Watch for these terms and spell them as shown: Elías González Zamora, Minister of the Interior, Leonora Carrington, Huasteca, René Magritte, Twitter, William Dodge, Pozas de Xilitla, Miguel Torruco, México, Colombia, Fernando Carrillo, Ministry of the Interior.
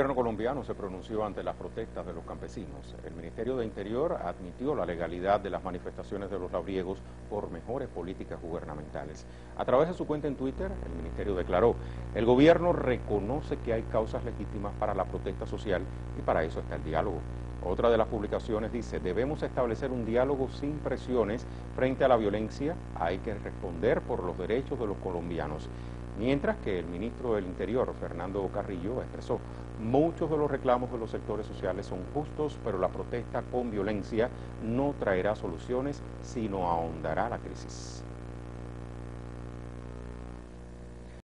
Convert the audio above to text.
El gobierno colombiano se pronunció ante las protestas de los campesinos. El Ministerio de Interior admitió la legalidad de las manifestaciones de los labriegos por mejores políticas gubernamentales. A través de su cuenta en Twitter, el Ministerio declaró: el gobierno reconoce que hay causas legítimas para la protesta social y para eso está el diálogo. Otra de las publicaciones dice: debemos establecer un diálogo sin presiones frente a la violencia, hay que responder por los derechos de los colombianos. Mientras que el ministro del Interior, Fernando Carrillo, expresó: muchos de los reclamos de los sectores sociales son justos, pero la protesta con violencia no traerá soluciones, sino ahondará la crisis.